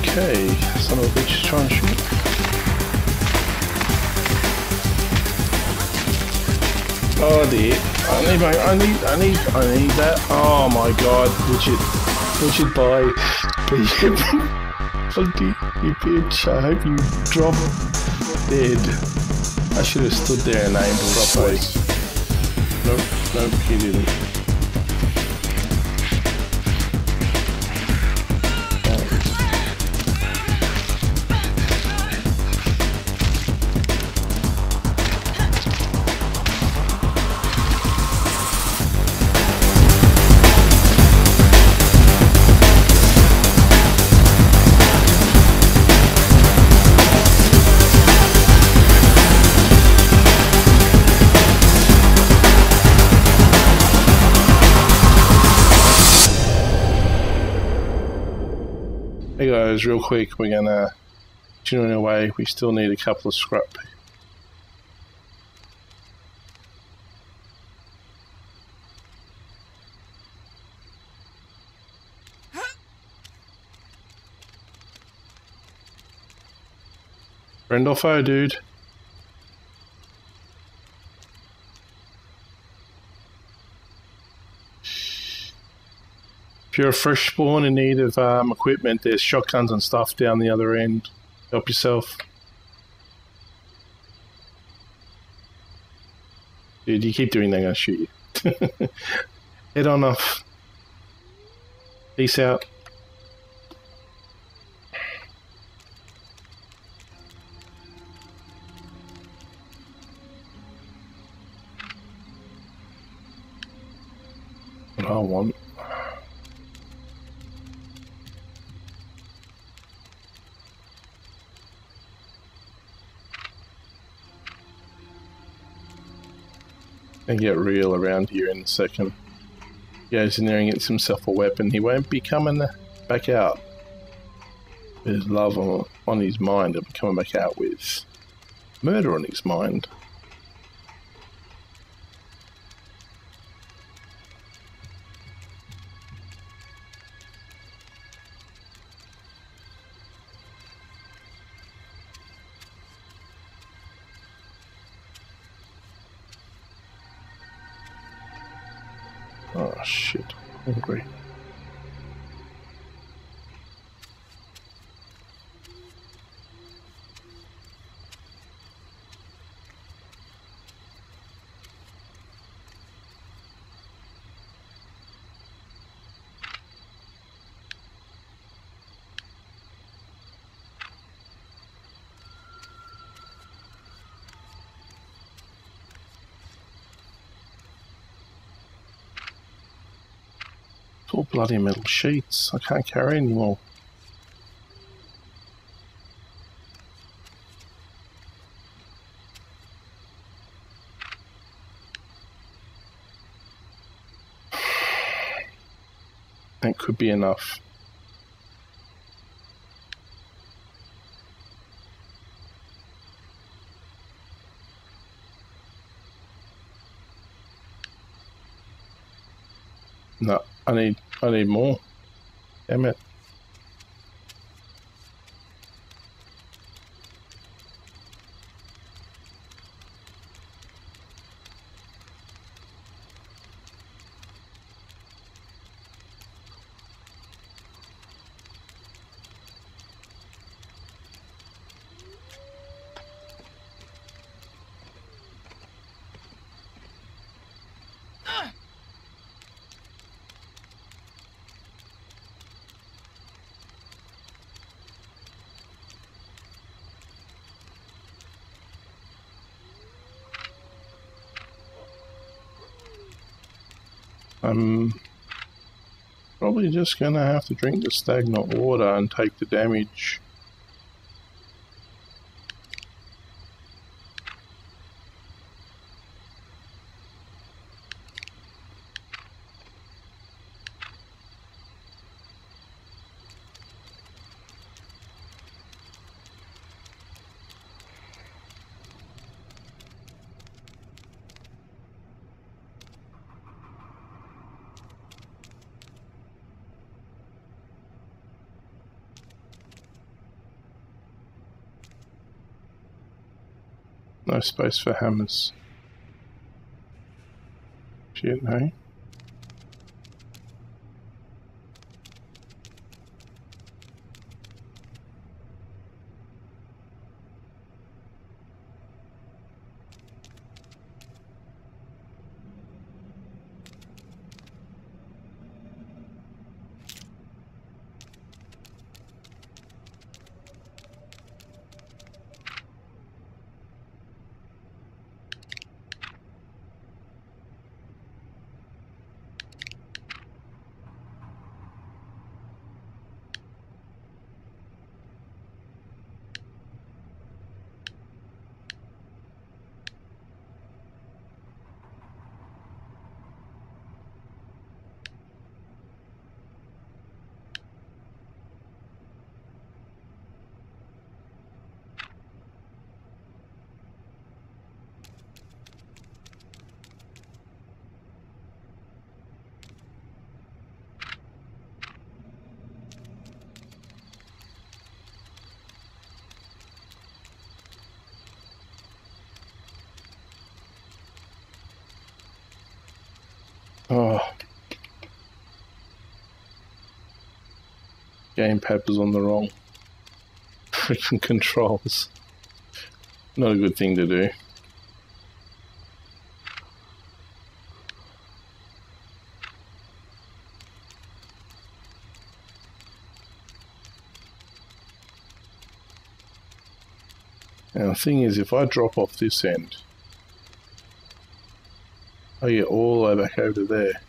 Okay, son of a bitch, try and shoot. Oh dear, I need that. Oh my god, would you buy you bitch, I hope you drop dead. I should have stood there and aimed properly. Nope, nope, he didn't. Hey guys, real quick, we're gonna tune away. We still need a couple of scrap. Friend or foe, dude? If you're a fresh spawn in need of equipment, there's shotguns and stuff down the other end. Help yourself. Dude, you keep doing that, I'm gonna shoot you. Head on off. Peace out. What I want. And get real around here in a second. He goes in there and gets himself a weapon. He won't be coming back out. There's love on his mind. I'm coming back out with murder on his mind. Oh shit, I'm hungry. All bloody metal sheets. I can't carry anymore. That could be enough. No. I need more. Damn it. I'm probably just going to have to drink the stagnant water and take the damage. No space for hammers. Shit, no. Oh, gamepad was on the wrong freaking controls. Not a good thing to do. And the thing is, if I drop off this end, I get all the way back over there.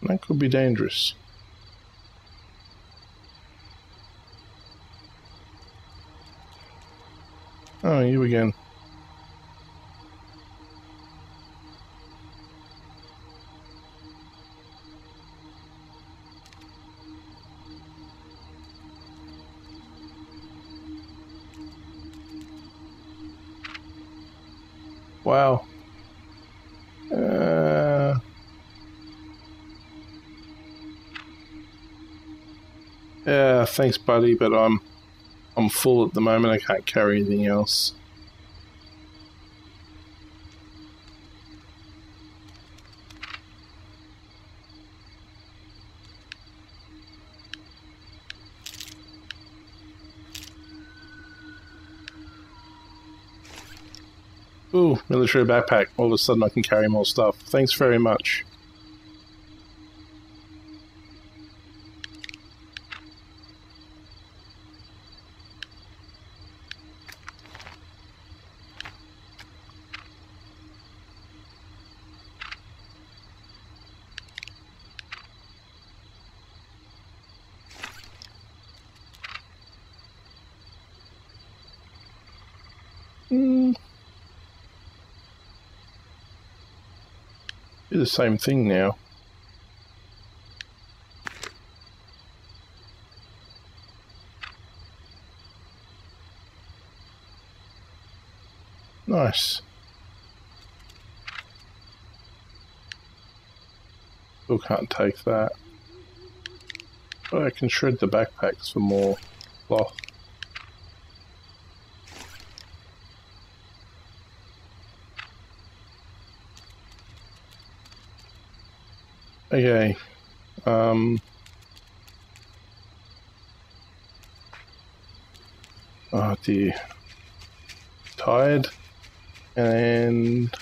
And that could be dangerous. Oh, you again. Wow. Yeah, thanks, buddy, but I'm full at the moment. I can't carry anything else. Ooh, military backpack. All of a sudden I can carry more stuff. Thanks very much. The same thing now. Nice. Still can't take that. But I can shred the backpacks for more cloth. Okay, oh dear, tired, and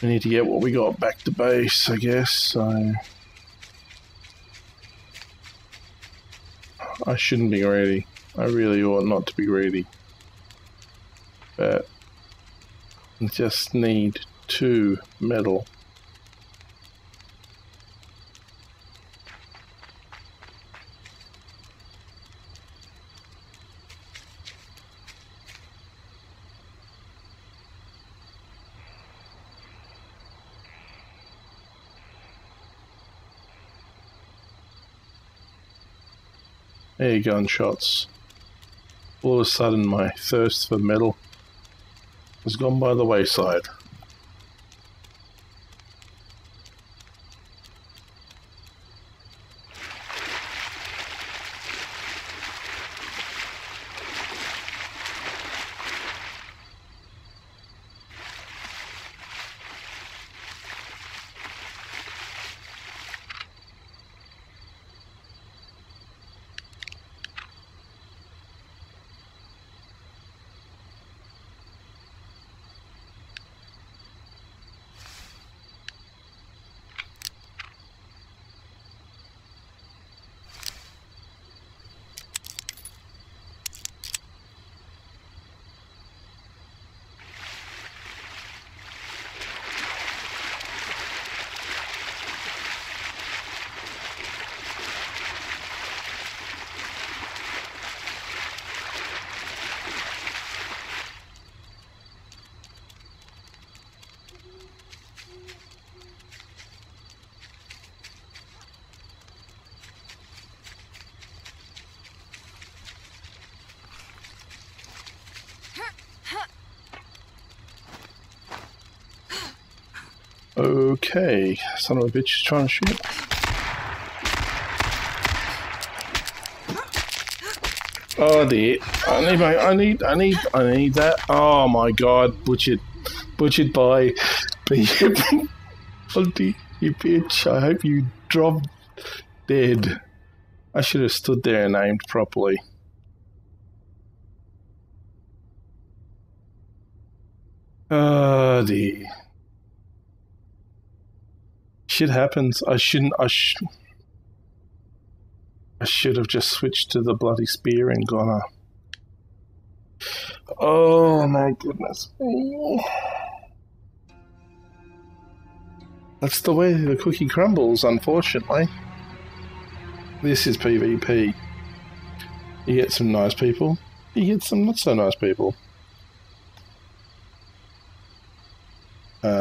we need to get what we got back to base, I guess, so I shouldn't be greedy, I really ought not to be greedy, but I just need 2 metal. Air gunshots. All of a sudden my thirst for metal has gone by the wayside. Okay, son of a bitch is trying to shoot. Oh dear, I need that. Oh my god, butchered by PvP. Bloody you bitch, I hope you dropped dead. I should have stood there and aimed properly. Oh dear. Shit happens. I should have just switched to the bloody spear and gone up. Oh my goodness me. That's the way the cookie crumbles, unfortunately. This is PvP. You get some nice people, you get some not so nice people.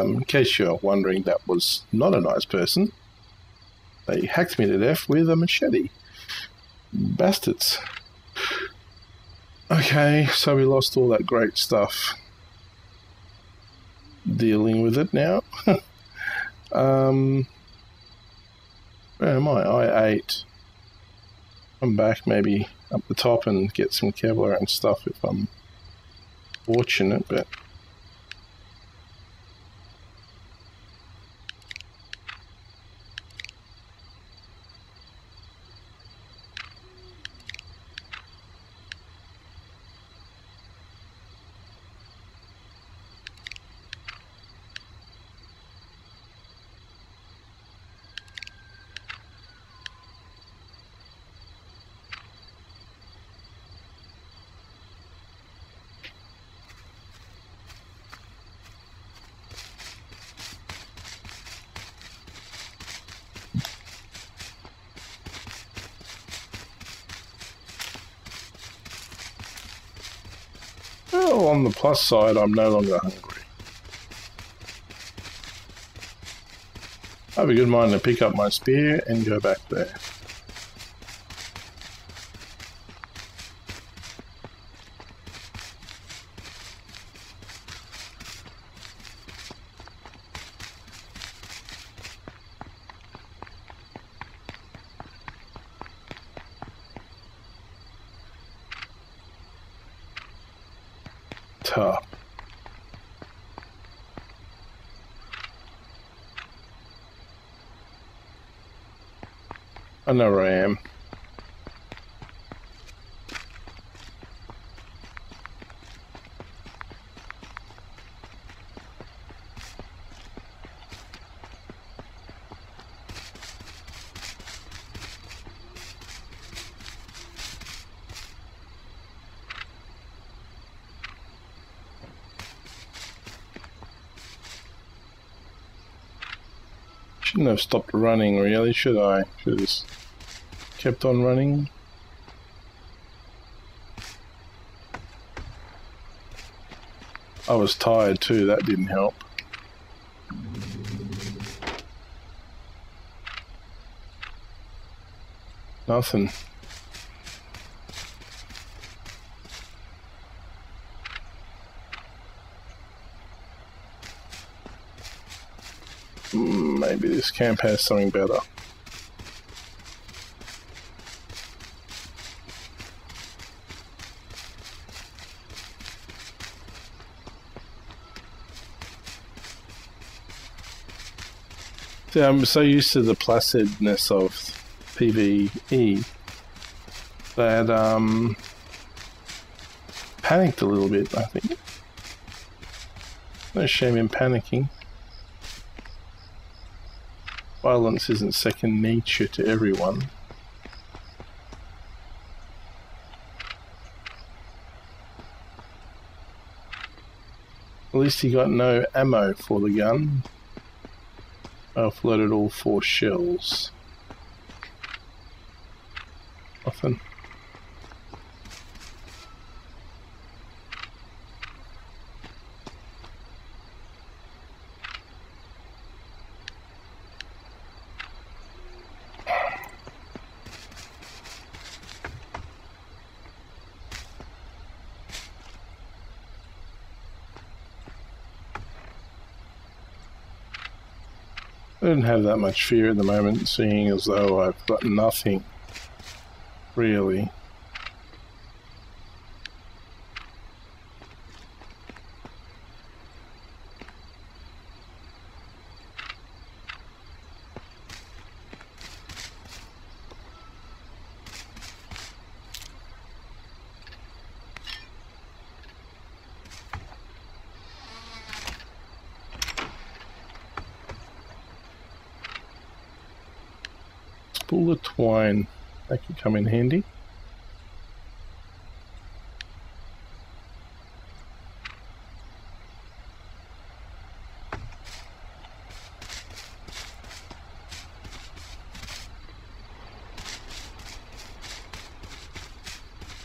In case you're wondering, that was not a nice person. They hacked me to death with a machete. Bastards. Okay, so we lost all that great stuff. Dealing with it now. Where am I? I-8. Come back maybe up the top and get some Kevlar and stuff if I'm fortunate, but... On the plus side, I'm no longer hungry. I have a good mind to pick up my spear and go back there. Top. I know where I am. Shouldn't have stopped running, really, should I? Should have just kept on running. I was tired too, that didn't help. Nothing. Maybe this camp has something better. See, I'm so used to the placidness of PvE that panicked a little bit, I think. No shame in panicking. Violence isn't second nature to everyone. At least he got no ammo for the gun. I offloaded all 4 shells. Nothing. I didn't have that much fear at the moment, seeing as though I've got nothing, really. Spool of twine, that could come in handy.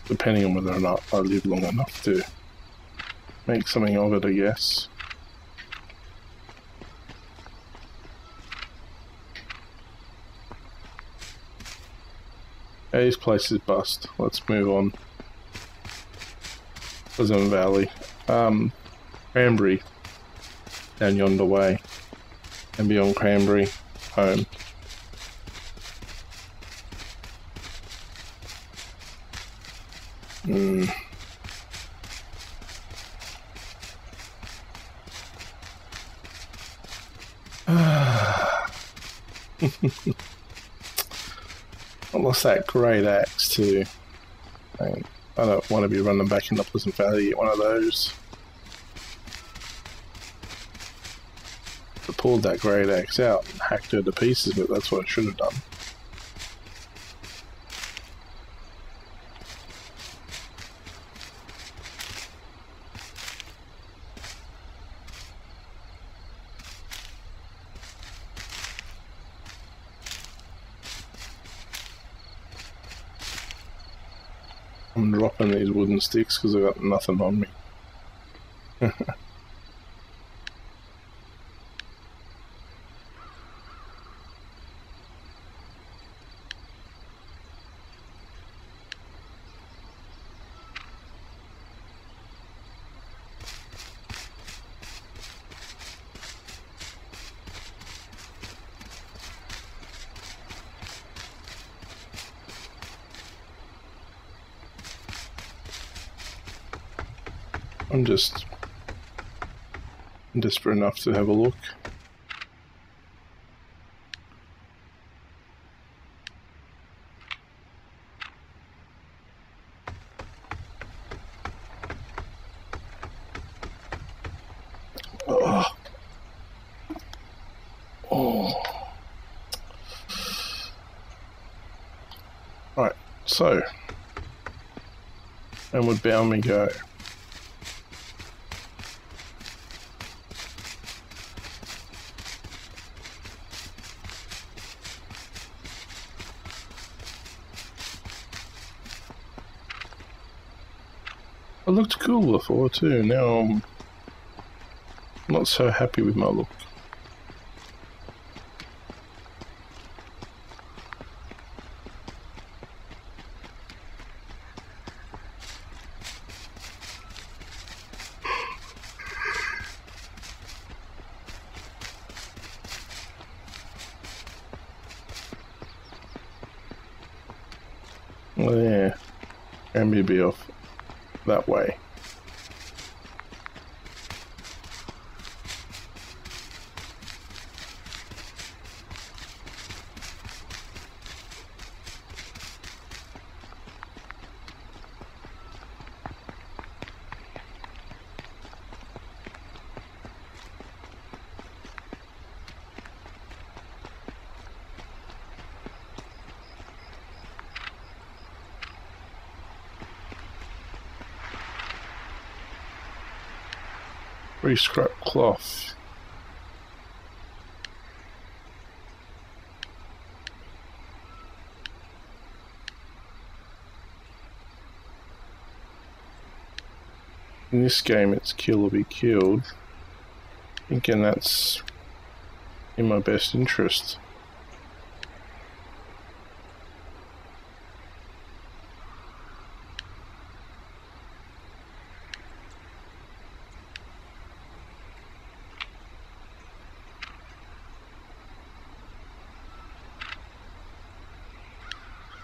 Depending on whether or not I live long enough to make something of it, I guess. Yeah, this place is bust. Let's move on. Pleasant Valley. Cranberry. Down yonder way. And beyond Cranberry, home. I lost that great axe too. I don't want to be running back in the Pleasant Valley, one of those. I pulled that great axe out and hacked her to pieces, but that's what I should have done. I'm dropping these wooden sticks because I've got nothing on me. I'm desperate enough to have a look. Oh. Oh. Right, so, and would bound me go? I looked cool before too, now I'm not so happy with my look. Well, yeah, and we'll be off that way. Scrap cloth. In this game it's kill or be killed. Thinking that's in my best interest.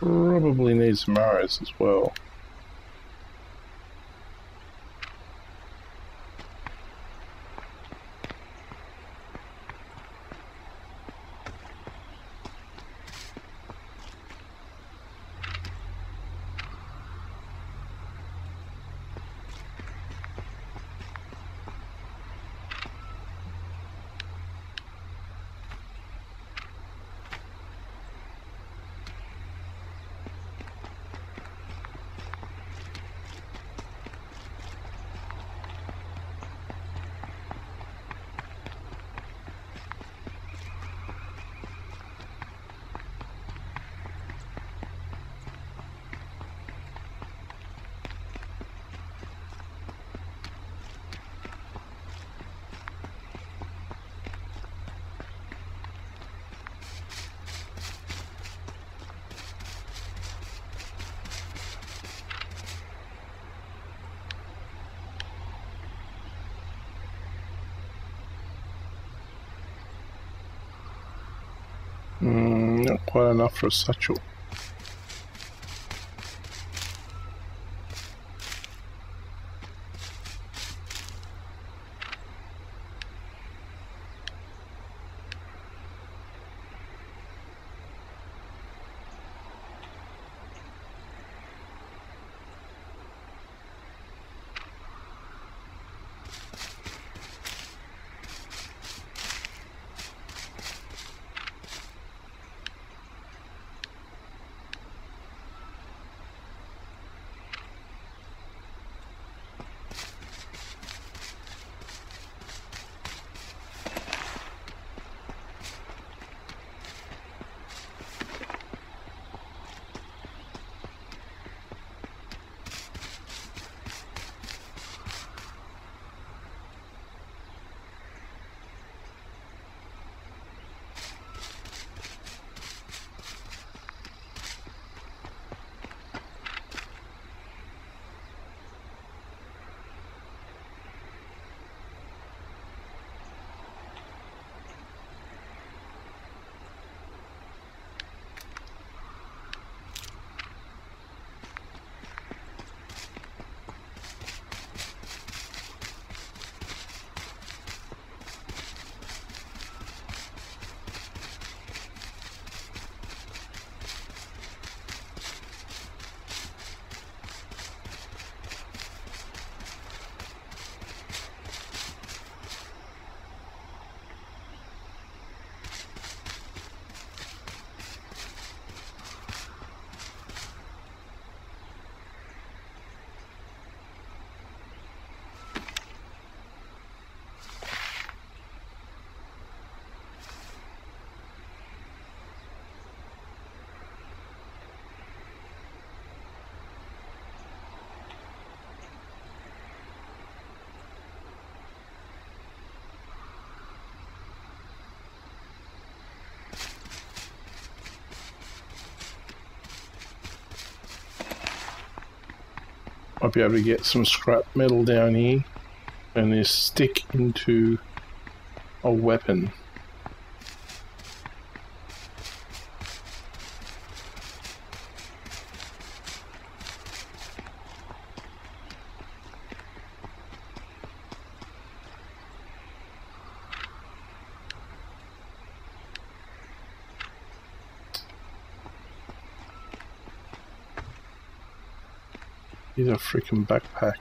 probably need some arrows as well. Not quite enough for a satchel. Might be able to get some scrap metal down here and then stick into a weapon. He's a freaking backpack.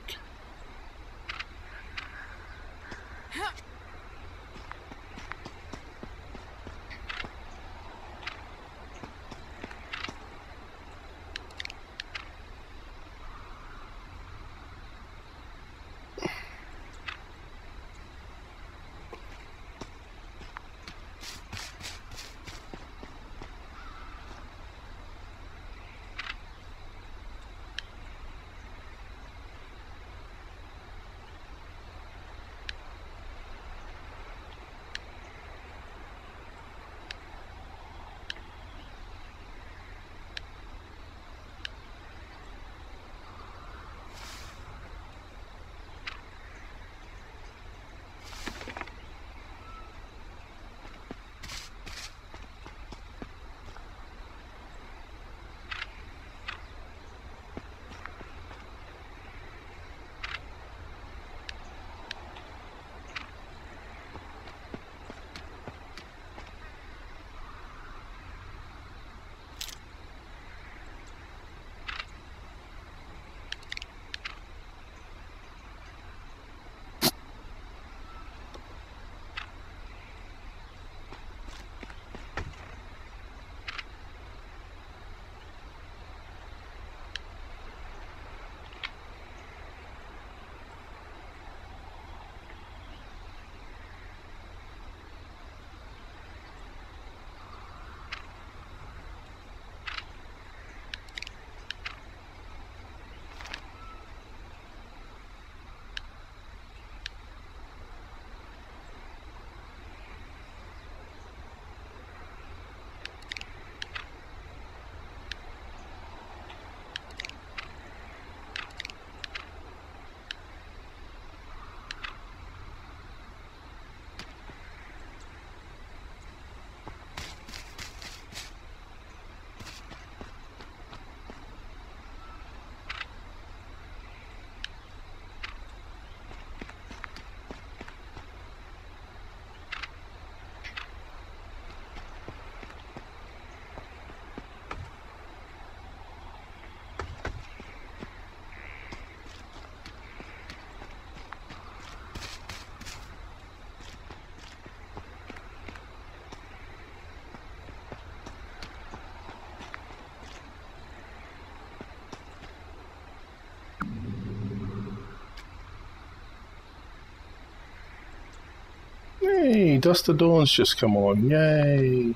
Hey, Dust the Dawn's just come on. Yay.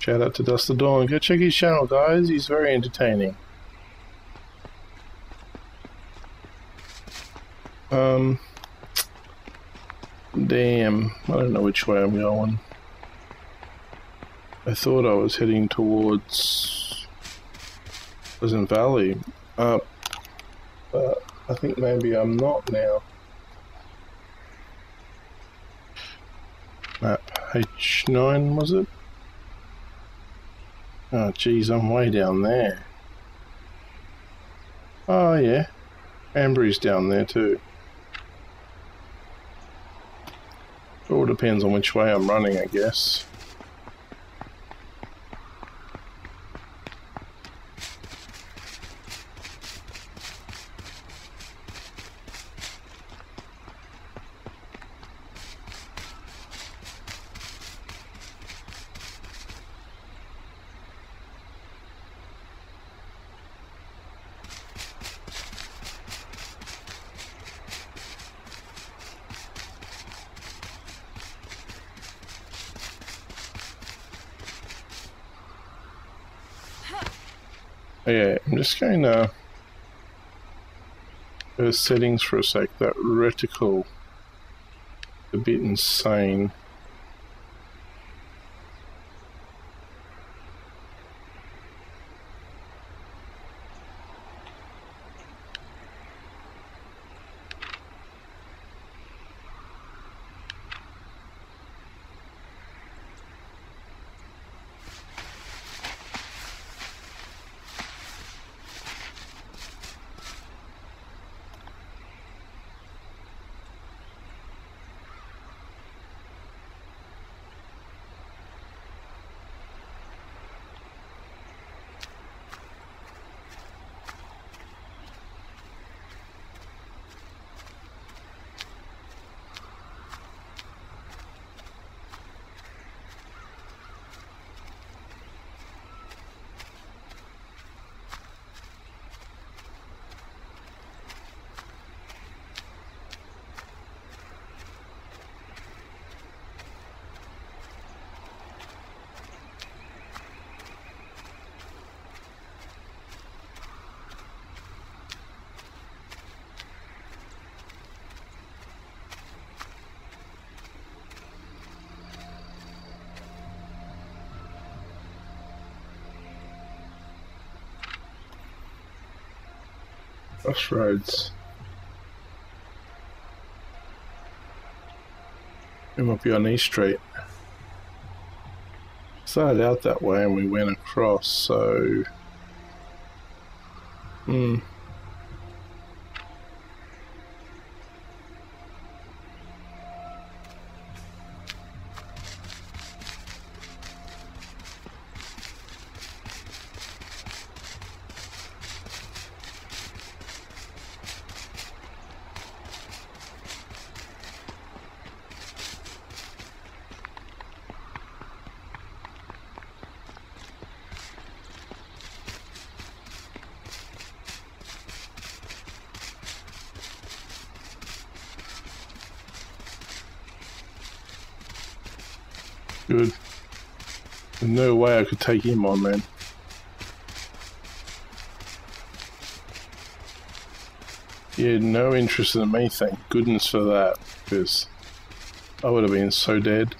Shout out to Dust the Dawn. Go check his channel, guys. He's very entertaining. Damn. I don't know which way I'm going. I thought I was heading towards Pleasant Valley. But I think maybe I'm not now. Map H9, was it? Oh, geez, I'm way down there. Oh, yeah. Cranberry's down there, too. It all depends on which way I'm running, I guess. Okay, I'm just going to go to settings for a sec. That reticle is a bit insane. Crossroads. It might be on East Street. Started out that way and we went across, so... Good. There's no way I could take him on, man. He had no interest in me, thank goodness for that, because I would have been so dead.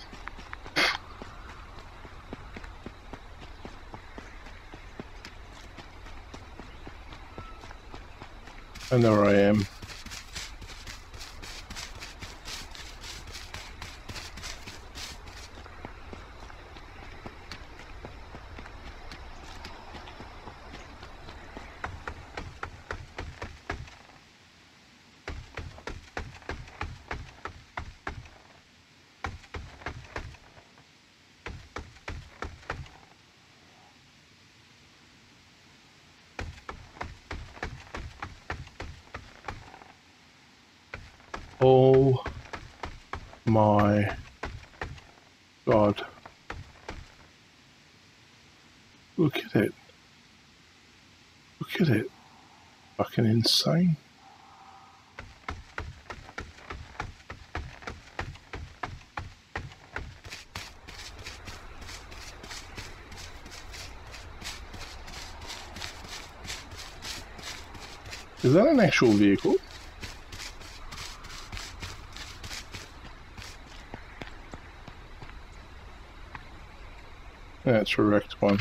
And there I am. Oh my God. Look at it. Look at it. Fucking insane. Is that an actual vehicle? That's a wrecked one.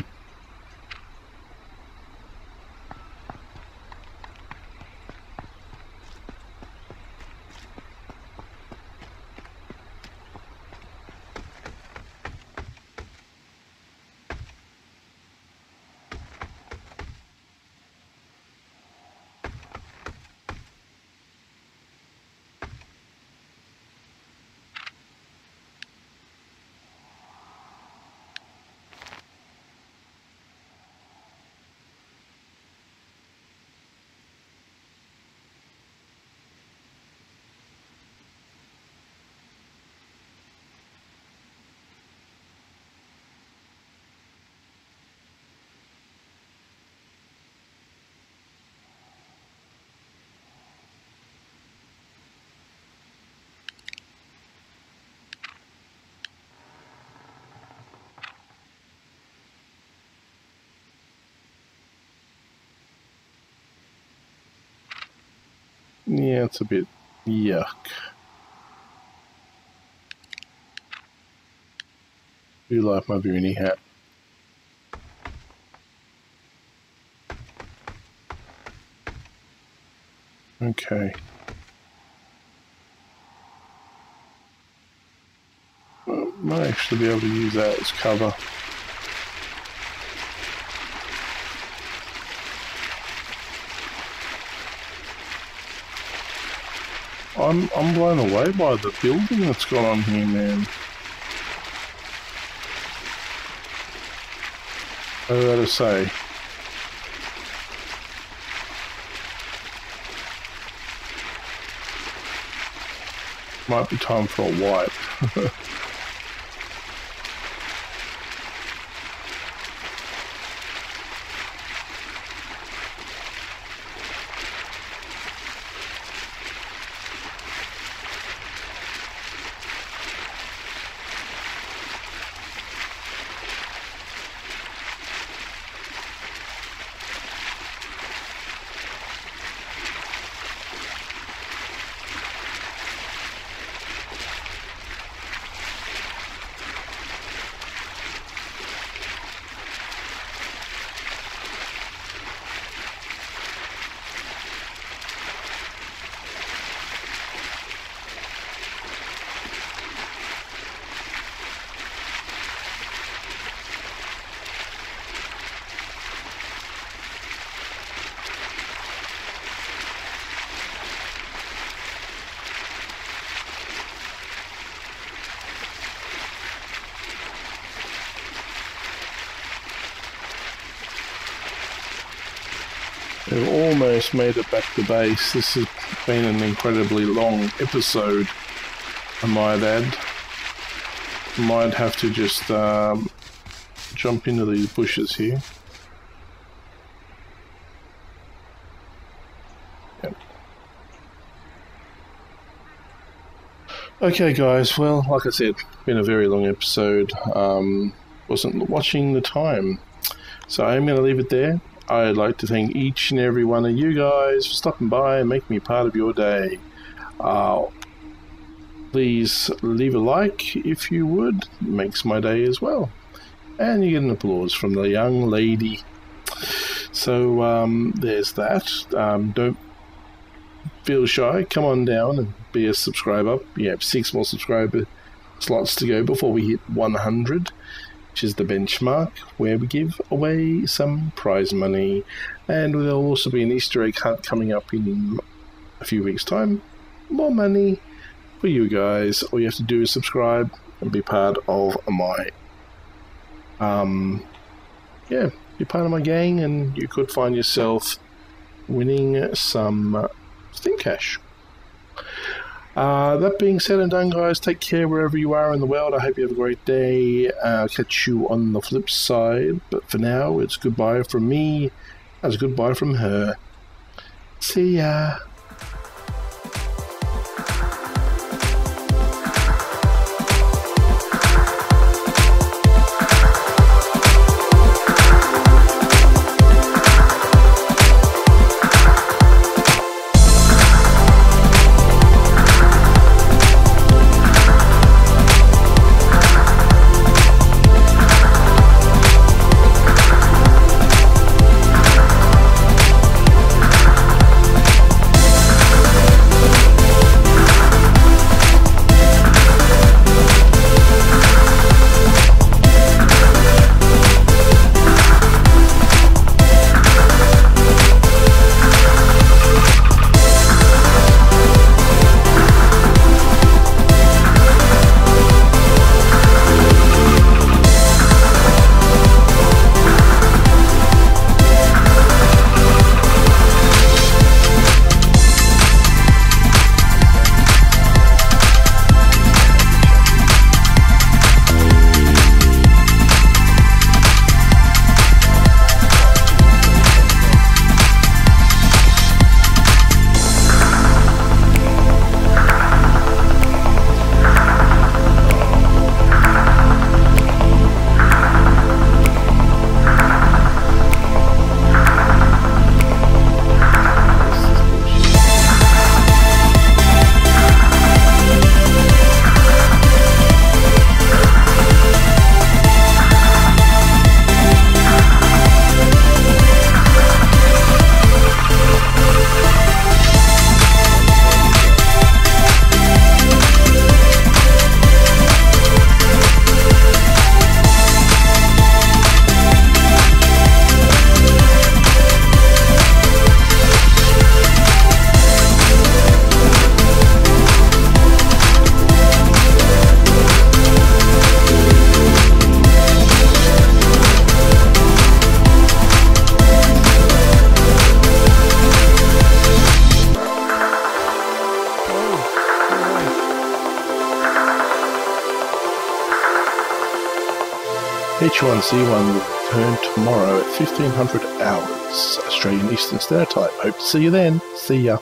Yeah, it's a bit yuck. I do like my Bruni hat. Okay. Well, I might actually be able to use that as cover. I'm blown away by the building that's gone on here, man. I gotta say. Might be time for a wipe. We've almost made it back to base. This has been an incredibly long episode, I might add. Might have to just jump into these bushes here. Yep. Okay guys, well, like I said, been a very long episode. Wasn't watching the time. So I'm going to leave it there. I'd like to thank each and every one of you guys for stopping by and making me part of your day. Please leave a like if you would. It makes my day as well. And you get an applause from the young lady. So there's that. Don't feel shy. Come on down and be a subscriber. You have 6 more subscriber slots to go before we hit 100. Which is the benchmark where we give away some prize money, and there'll also be an Easter egg hunt coming up in a few weeks' time. More money for you guys. All you have to do is subscribe and be part of my be part of my gang, and you could find yourself winning some Steam cash. That being said and done, guys, take care wherever you are in the world. I hope you have a great day. I'll catch you on the flip side. But for now, it's goodbye from me as goodbye from her. See ya. H1Z1 will return tomorrow at 1500 hours Australian Eastern Standard Time. Hope to see you then. See ya.